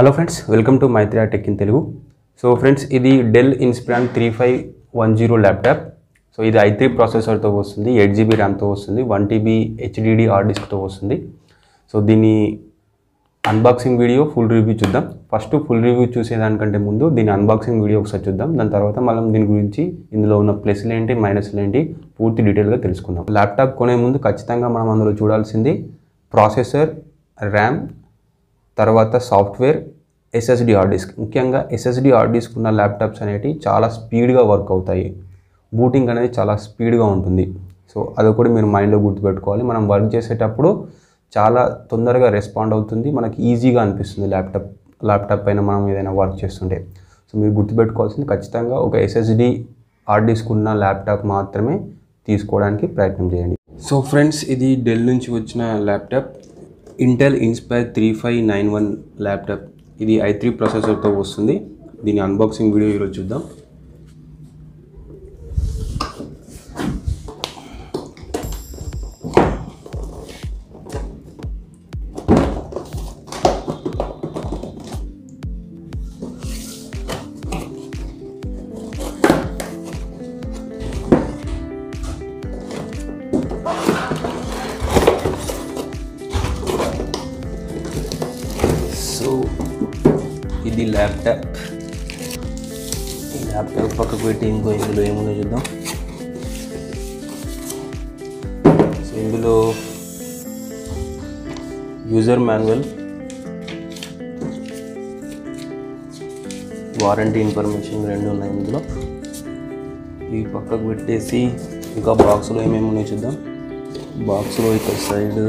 Hello friends, welcome to Maitreya Tech in Telugu. So friends, this is Dell Inspiron 3510 laptop. So this is i3 processor to vastundi, 8GB RAM to vastundi, 1TB HDD hard disk to vastundi. So dini unboxing video full review chuddam. First full review chuse danikante mundu dini unboxing video oksaru chuddam. Dan tarvata manam dini gurinchi indulo unna plus lu enti minus lu enti poorthi detail ga telusukundam. Laptop kone mundu kachithanga manam andulo chudalsindi processor, RAM, tarvata software, SSD hard disk. ముఖ్యంగా SSD hard disk ఉన్న laptops అనేవి చాలా స్పీడ్గా work అవుతాయి. Booting అనేది చాలా స్పీడ్గా ఉంటుంది. సో అది కూడా మీరు మైండ్లో గుర్తుపెట్టుకోవాలి. మనం వర్క్ చేసేటప్పుడు చాలా తొందరగా రెస్పాండ్ అవుతుంది, మనకి ఈజీగా అనిపిస్తుంది ల్యాప్టాప్ పైన మనం ఏదైనా వర్క్ చేస్తుంటే. సో మీరు గుర్తుపెట్టుకోవాల్సింది ఖచ్చితంగా ఒక SSD హార్డ్ డిస్క్ ఉన్న ల్యాప్టాప్ మాత్రమే తీసుకోవడానికి ప్రయత్నం చేయండి. సో ఫ్రెండ్స్, ఇది డెల్ నుంచి వచ్చిన ల్యాప్టాప్ Intel Inspiron 3591 laptop. ఇది i3 processor తో వస్తుంది. దీని unboxing video ఈరోజు చూద్దాం. ఇది ల్యాప్టాప్. ఈ ల్యాప్టాప్ పక్కకు పెట్టి ఇంకో ఇందులో ఏముందో చూద్దాం. సో ఇందులో యూజర్ మాన్యువల్, వారంటీ ఇన్ఫర్మేషన్ రెండు ఉన్నాయి ఇందులో. ఇవి పక్కకు పెట్టేసి ఇంకా బాక్స్లో ఏమేమి ఉన్నాయో చూద్దాం. బాక్స్లో ఇక్కడ సైడ్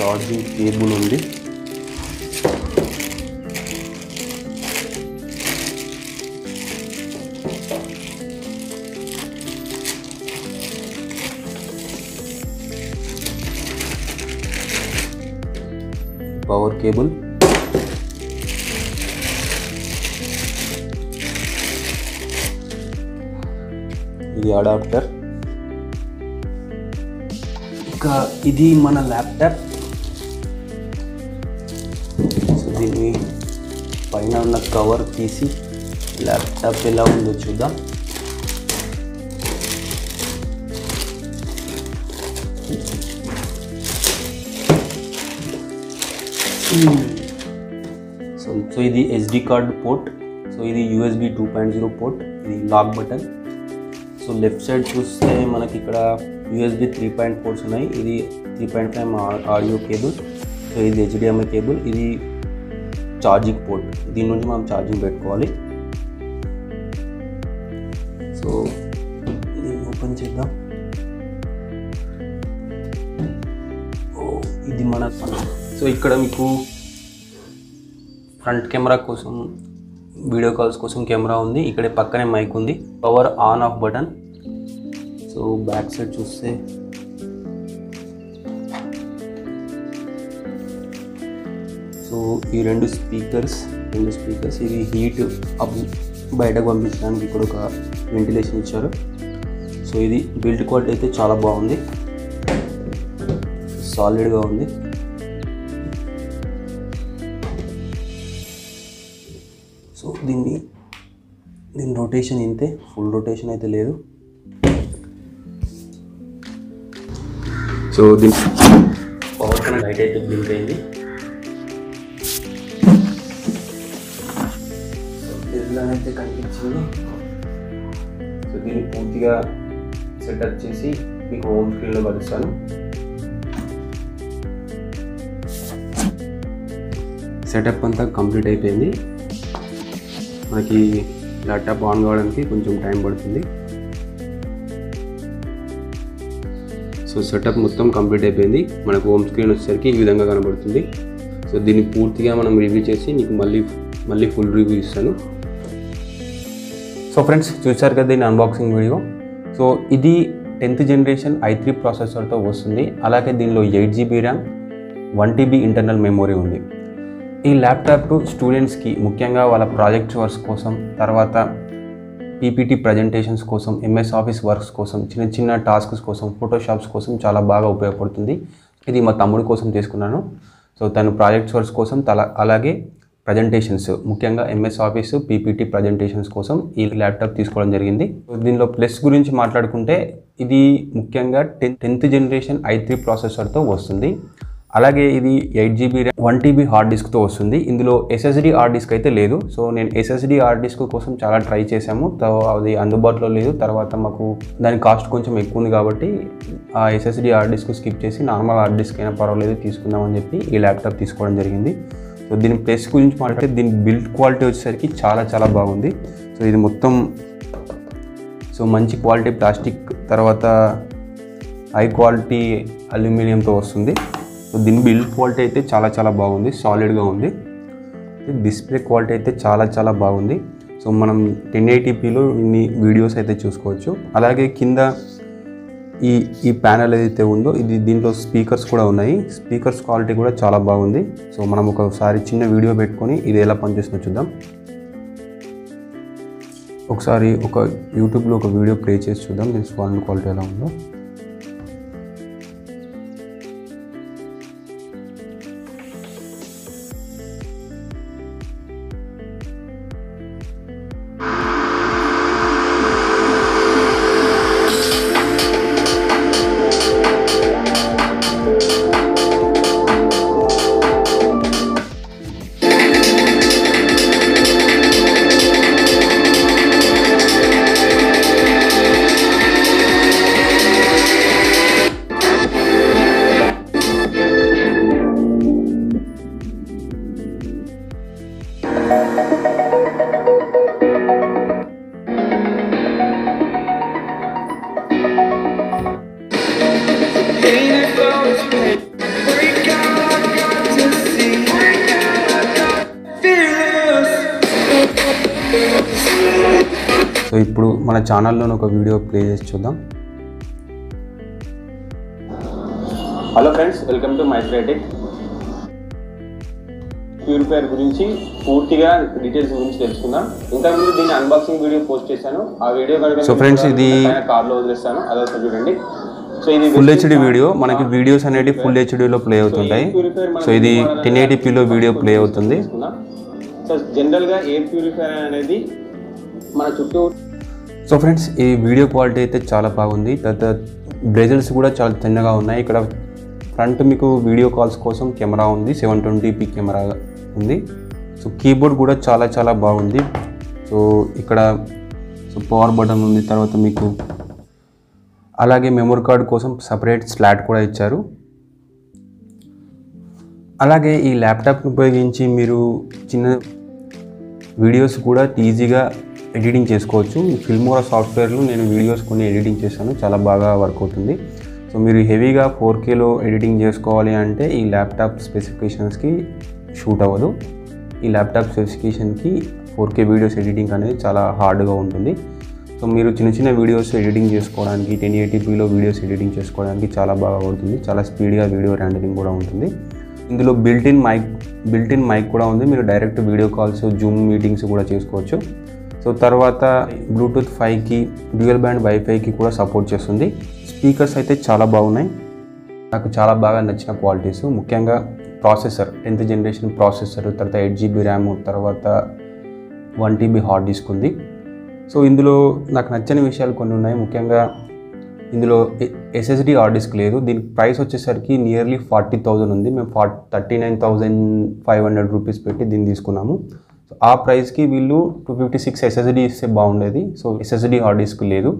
ఛార్జింగ్ కేబుల్ ఉంది. పవర్ కేబుల్, ఇది అడాప్టర్. ఇంకా ఇది మన ల్యాప్టాప్. దీన్ని పైన ఉన్న కవర్ తీసి ల్యాప్టాప్ ఎలా ఉందో చూద్దాం. సో ఇది ఎస్డి కార్డ్ పోర్ట్. సో ఇది USB 2.0 పోర్ట్. ఇది lock button. So left side చూస్తే మనకి ఇక్కడ USB 3.0 పోర్ట్స్ ఉన్నాయి. ఇది 3.5 ఆడియో కేబుల్. సో ఇది HDMI కేబుల్. ఇది ఛార్జింగ్ పోర్ట్. దీని నుంచి మనం ఛార్జింగ్ పెట్టుకోవాలి. సో దీన్ని ఓపెన్ చేద్దాం. ఇది మన సో ఇక్కడ మీకు ఫ్రంట్ కెమెరా కోసం, వీడియో కాల్స్ కోసం కెమెరా ఉంది. ఇక్కడే పక్కనే మైక్ ఉంది. Power on off button. So back side చూస్తే సో ఈ రెండు స్పీకర్స్ ఇది హీట్ బయటకు పంపించడానికి ఇక్కడ ఒక వెంటిలేషన్ ఇచ్చారు. సో ఇది బిల్డ్ క్వాలిటీ అయితే చాలా బాగుంది, సాలిడ్గా ఉంది. సో దీని రొటేషన్ ఇంతే, ఫుల్ రొటేషన్ అయితే లేదు. సో దీని పవర్ కనెక్ట్ లైట్ అయితే బ్లింక్ అయింది. అయితే కనిపించింది. సో దీన్ని పూర్తిగా సెటప్ చేసి మీకు హోమ్ స్క్రీన్లో కలుస్తాను. సెటప్ అంతా కంప్లీట్ అయిపోయింది. మనకి ల్యాప్టాప్ ఆన్ కావడానికి కొంచెం టైం పడుతుంది. సో సెటప్ మొత్తం కంప్లీట్ అయిపోయింది. మనకు హోమ్ స్క్రీన్ వచ్చేసరికి ఈ విధంగా కనబడుతుంది. సో దీన్ని పూర్తిగా మనం రివ్యూ చేసి నీకు మళ్ళీ ఫుల్ రివ్యూ ఇస్తాను. సో ఫ్రెండ్స్, చూసారు కదా దీని అన్బాక్సింగ్ వీడియో. సో ఇది 10th జనరేషన్ i3 ప్రాసెసర్తో వస్తుంది. అలాగే దీనిలో 8GB RAM, 1TB internal memory ఉంది. ఈ ల్యాప్టాప్ స్టూడెంట్స్కి ముఖ్యంగా వాళ్ళ ప్రాజెక్ట్ వర్క్స్ కోసం, తర్వాత PPT ప్రజెంటేషన్స్ కోసం, MS ఆఫీస్ వర్క్స్ కోసం, చిన్న చిన్న టాస్క్స్ కోసం, ఫోటోషాప్స్ కోసం చాలా బాగా ఉపయోగపడుతుంది. ఇది మా తమ్ముడి కోసం చేసుకున్నాను. సో తను ప్రాజెక్ట్ సోర్స్ కోసం అలాగే ప్రజెంటేషన్స్ ముఖ్యంగా ఎంఎస్ ఆఫీసు పీపీటీ ప్రజెంటేషన్స్ కోసం ఈ ల్యాప్టాప్ తీసుకోవడం జరిగింది. దీనిలో ప్లస్ గురించి మాట్లాడుకుంటే ఇది ముఖ్యంగా 10th జనరేషన్ i3 ప్రాసెసర్తో వస్తుంది. అలాగే ఇది 8GB ర్యామ్ 1TB హార్డ్ డిస్క్తో వస్తుంది. ఇందులో SSD హార్డ్ డిస్క్ అయితే లేదు. సో నేను SSD హార్డ్ డిస్క్ కోసం చాలా ట్రై చేశాము, అది అందుబాటులో లేదు. తర్వాత మాకు దాని కాస్ట్ కొంచెం ఎక్కువ ఉంది కాబట్టి ఆ SSD హార్డ్ డిస్క్ స్కిప్ చేసి నార్మల్ హార్డ్ డిస్క్ అయినా పర్వాలేదు తీసుకుందామని చెప్పి ఈ ల్యాప్టాప్ తీసుకోవడం జరిగింది. సో దీని ప్లస్ గురించి మాట్లాడితే దీని బిల్డ్ క్వాలిటీ వచ్చేసరికి చాలా చాలా బాగుంది. సో ఇది మొత్తం మంచి క్వాలిటీ ప్లాస్టిక్, తర్వాత హై క్వాలిటీ అల్యూమినియంతో వస్తుంది. సో దీని బిల్డ్ క్వాలిటీ అయితే చాలా చాలా బాగుంది, సాలిడ్గా ఉంది. డిస్ప్లే క్వాలిటీ అయితే చాలా చాలా బాగుంది. సో మనం 1080pలో ఇన్ని వీడియోస్ అయితే చూసుకోవచ్చు. అలాగే కింద ఈ ప్యానెల్ ఏదైతే ఉందో ఇది దీంట్లో స్పీకర్స్ కూడా ఉన్నాయి. స్పీకర్స్ క్వాలిటీ కూడా చాలా బాగుంది. సో మనం ఒకసారి చిన్న వీడియో పెట్టుకొని ఇది ఎలా పనిచేస్తుందో చూద్దాం. ఒకసారి ఒక యూట్యూబ్లో ఒక వీడియో ప్లే చేసి చూద్దాం దీని సౌండ్ క్వాలిటీ ఎలా ఉందో. సో ఇప్పుడు మన ఛానల్లోని ఒక వీడియో ప్లే చేసి చూద్దాం. Hello friends, welcome to Maitreya tech. Purifier గురించి పూర్తిగా డీటెయిల్స్ గురించి తెలుసుకుందాం. ఇంతకుముందు దీన్ని అన్బాక్సింగ్ వీడియో పోస్ట్ చేశాను, ఆ వీడియో కనుక కార్లో వదిలేస్తాను, అదే చూడండి. సో ఇది ఫుల్ హెచ్డి వీడియో, మనకి వీడియోస్ అనేవి ఫుల్ హెచ్డీలో ప్లే అవుతుంటాయి. సో ఇది 1080pలో వీడియో ప్లే అవుతుంది. సో జనరల్గా ఎయిర్ ప్యూరిఫైర్ అనేది మన చుట్టూ. సో ఫ్రెండ్స్, ఈ వీడియో క్వాలిటీ అయితే చాలా బాగుంది. తర్వాత బ్రెజిల్స్ కూడా చాలా చిన్నగా ఉన్నాయి. ఇక్కడ ఫ్రంట్ మీకు వీడియో కాల్స్ కోసం కెమెరా ఉంది, 720p కెమెరా ఉంది. సో కీబోర్డ్ కూడా చాలా చాలా బాగుంది. సో ఇక్కడ పవర్ బటన్ ఉంది. తర్వాత మీకు అలాగే మెమరీ కార్డ్ కోసం సపరేట్ స్లాట్ కూడా ఇచ్చారు. అలాగే ఈ ల్యాప్టాప్ని ఉపయోగించి మీరు చిన్న వీడియోస్ కూడా ఈజీగా ఎడిటింగ్ చేసుకోవచ్చు. ఫిల్మోరా సాఫ్ట్వేర్లో నేను వీడియోస్ కొన్ని ఎడిటింగ్ చేశాను, చాలా బాగా వర్క్ అవుతుంది. సో మీరు హెవీగా 4Kలో ఎడిటింగ్ చేసుకోవాలి అంటే ఈ ల్యాప్టాప్ స్పెసిఫికేషన్స్కి షూట్ అవ్వదు. ఈ ల్యాప్టాప్ స్పెసిఫికేషన్కి 4K వీడియోస్ ఎడిటింగ్ అనేది చాలా హార్డ్గా ఉంటుంది. సో మీరు చిన్న చిన్న వీడియోస్ ఎడిటింగ్ చేసుకోవడానికి 1080pలో వీడియోస్ ఎడిటింగ్ చేసుకోవడానికి చాలా బాగా ఉంటుంది. చాలా స్పీడ్గా వీడియో ర్యాండరింగ్ కూడా ఉంటుంది. ఇందులో బిల్ట్ ఇన్ మైక్ కూడా ఉంది. మీరు direct video calls, Zoom meetings కూడా చేసుకోవచ్చు. సో తర్వాత Bluetooth 5కి, డ్యూయల్ బ్యాండ్ వైఫైకి కూడా సపోర్ట్ చేస్తుంది. స్పీకర్స్ అయితే చాలా బాగున్నాయి. నాకు చాలా బాగా నచ్చిన క్వాలిటీస్ ముఖ్యంగా ప్రాసెసర్, 10th జనరేషన్ ప్రాసెసర్, తర్వాత 8GB ర్యామ్, తర్వాత 1TB హార్డ్ డిస్క్ ఉంది. సో ఇందులో నాకు నచ్చని విషయాలు కొన్ని ఉన్నాయి. ముఖ్యంగా ఇందులో SSD హార్డ్ డిస్క్ లేదు. దీని ప్రైస్ వచ్చేసరికి నియర్లీ 40,000 ఉంది. మేము 39,500 రూపీస్ పెట్టి దీన్ని తీసుకున్నాము. ఆ ప్రైస్కి వీళ్ళు 256 SSD ఇస్తే బాగుండేది. సో SSD హార్డ్ డిస్క్ లేదు.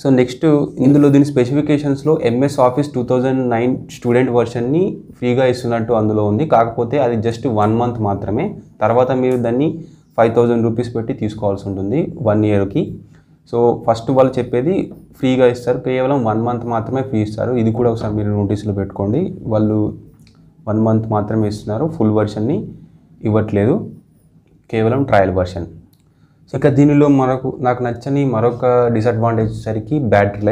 సో నెక్స్ట్ ఇందులో దీని స్పెసిఫికేషన్స్లో MS ఆఫీస్ 2009 స్టూడెంట్ వర్షన్ని ఫ్రీగా ఇస్తున్నట్టు అందులో ఉంది. కాకపోతే అది జస్ట్ 1 month మాత్రమే. తర్వాత మీరు దాన్ని 5,000 రూపీస్ పెట్టి తీసుకోవాల్సి ఉంటుంది 1 yearకి. సో ఫస్ట్ వాళ్ళు చెప్పేది ఫ్రీగా ఇస్తారు, కేవలం 1 month మాత్రమే ఫ్రీ ఇస్తారు. ఇది కూడా ఒకసారి మీరు నోటీసులు పెట్టుకోండి, వాళ్ళు 1 month మాత్రమే ఇస్తున్నారు, ఫుల్ వర్షన్ని ఇవ్వట్లేదు, కేవలం ట్రయల్ వర్షన్. సో ఇక దీనిలో నాకు నచ్చని మరొక డిసడ్వాంటేజ్ వచ్చేసరికి బ్యాటరీ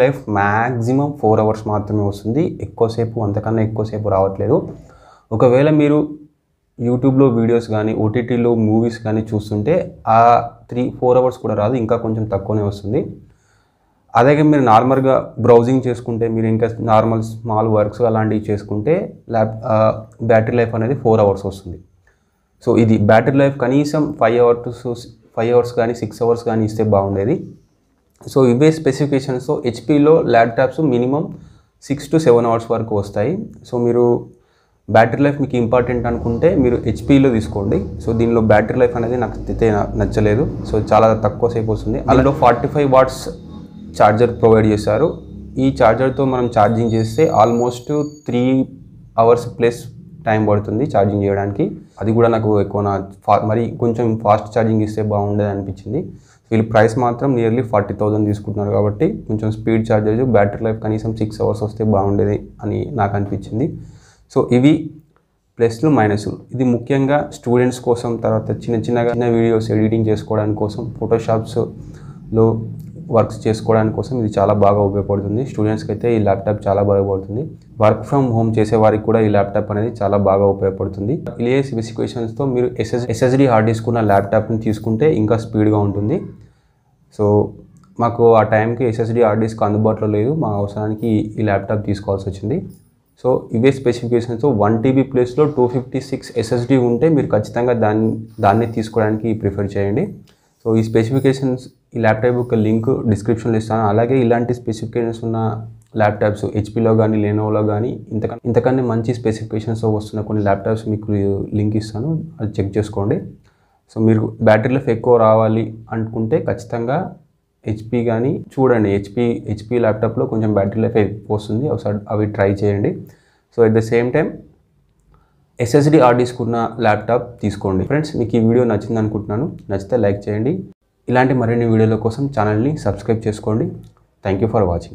లైఫ్ మ్యాక్సిమం 4 hours మాత్రమే వస్తుంది. ఎక్కువసేపు, అంతకన్నా ఎక్కువసేపు రావట్లేదు. ఒకవేళ మీరు యూట్యూబ్లో వీడియోస్ కానీ, OTTలో మూవీస్ కానీ చూస్తుంటే ఆ 3-4 hours కూడా రాదు, ఇంకా కొంచెం తక్కువనే వస్తుంది. అదేగా మీరు నార్మల్ గా బ్రౌజింగ్ చేసుకుంటే మీరు ఇంకా నార్మల్ స్మాల్ వర్క్స్ అలాంటి చేసుకుంటే బ్యాటరీ లైఫ్ అనేది 4 అవర్స్ వస్తుంది సో ఇది బ్యాటరీ లైఫ్ కనీసం 5 అవర్స్ గాని 6 అవర్స్ గాని ఇస్తే బాగుండేది సో ఇవే స్పెసిఫికేషన్స్ సో HP లో ల్యాప్టాప్స్ మినిమం 6 to 7 అవర్స్ వరకు వస్తాయి సో మీరు బ్యాటరీ లైఫ్ మీకు ఇంపార్టెంట్ అనుకుంటే మీరు HP లో తీసుకోండి సో దీనిలో బ్యాటరీ లైఫ్ అనేది నాకు నచ్చలేదు సో చాలా తక్కువ సేపు వస్తుంది అలాంటి 45 వాట్స్ చార్జర్ ప్రొవైడ్ చేశారు ఈ చార్జర్ తో మనం ఛార్జింగ్ చేస్తే ఆల్మోస్ట్ 3 అవర్స్ ప్లస్ టైం పడుతుంది ఛార్జింగ్ చేయడానికి అది కూడా నాకు ఎక్కువనా మరి కొంచెం ఫాస్ట్ ఛార్జింగ్ ఇస్తే బాగుండేది అనిపిస్తుంది వీళ్ళు ప్రైస్ మాత్రం నియర్లీ 40,000 తీసుకుంటున్నారు కాబట్టి కొంచెం స్పీడ్ చార్జర్ బ్యాటరీ లైఫ్ కనీసం 6 అవర్స్ వస్తే బాగుండేది అని నాకు అనిపిస్తుంది సో ఇవి ప్లస్లు మైనస్లు ఇది ముఖ్యంగా స్టూడెంట్స్ కోసం తర్వాత చిన్న వీడియోస్ ఎడిటింగ్ చేసుకోవడానికి కోసం ఫోటోషాప్స్ లో వర్క్స్ చేసుకోవడానికి కోసం ఇది చాలా బాగా ఉపయోగపడుతుంది స్టూడెంట్స్ కి అయితే ఈ ల్యాప్టాప్ చాలా బాగా ఉపయోగపడుతుంది వర్క్ ఫ్రమ్ హోమ్ చేసే వారికి కూడా ఈ ల్యాప్టాప్ అనేది చాలా బాగా ఉపయోగపడుతుంది ఇలే స్పెసిఫికేషన్స్ తో మీరు SSD హార్డ్ డిస్క్ ఉన్న ల్యాప్టాప్ ని తీసుకుంటే ఇంకా స్పీడ్ గా ఉంటుంది సో మాకు ఆ టైం కి SSD హార్డ్ డిస్క్ అందుబాటులో లేదు మా అవసరానికి ఈ ల్యాప్టాప్ తీసుకోవాల్సి వచ్చింది సో ఇవే స్పెసిఫికేషన్స్ తో 1 TB ప్లేస్ లో 256 SSD ఉంటే మీరు ఖచ్చితంగా దాన్ని తీసుకోవడానికి ప్రిఫర్ చేయండి సో ఈ స్పెసిఫికేషన్స్ ఈ ల్యాప్టాప్ యొక్క లింక్ డిస్క్రిప్షన్ లో ఇస్తాను అలాగే ఇలాంటి స్పెసిఫికేషన్స్ ఉన్న ల్యాప్టాప్స్ HP లో గాని Lenovo లో గాని ఇంతకన్నా మంచి స్పెసిఫికేషన్స్ తో వస్తున్న కొన్ని ల్యాప్టాప్స్ మీకు లింక్ ఇస్తాను అది చెక్ చేసుకోండి సో మీరు బ్యాటరీ లైఫ్ ఎక్కువ రావాలి అనుకుంటే ఖచ్చితంగా HP గాని చూడండి HP ల్యాప్టాప్ లో కొంచెం బ్యాటరీ లైఫ్ వస్తుంది ఒకసారి అవి ట్రై చేయండి so at the same time SSD hard disk ఉన్న ల్యాప్టాప్ తీసుకోండి ఫ్రెండ్స్ మీకు ఈ వీడియో నచ్చింది అనుకుంటున్నాను నచ్చితే లైక్ చేయండి ఇలాంటి మరిన్ని వీడియోల కోసం ఛానల్ ని సబ్స్క్రైబ్ చేసుకోండి థాంక్యూ ఫర్ వాచింగ్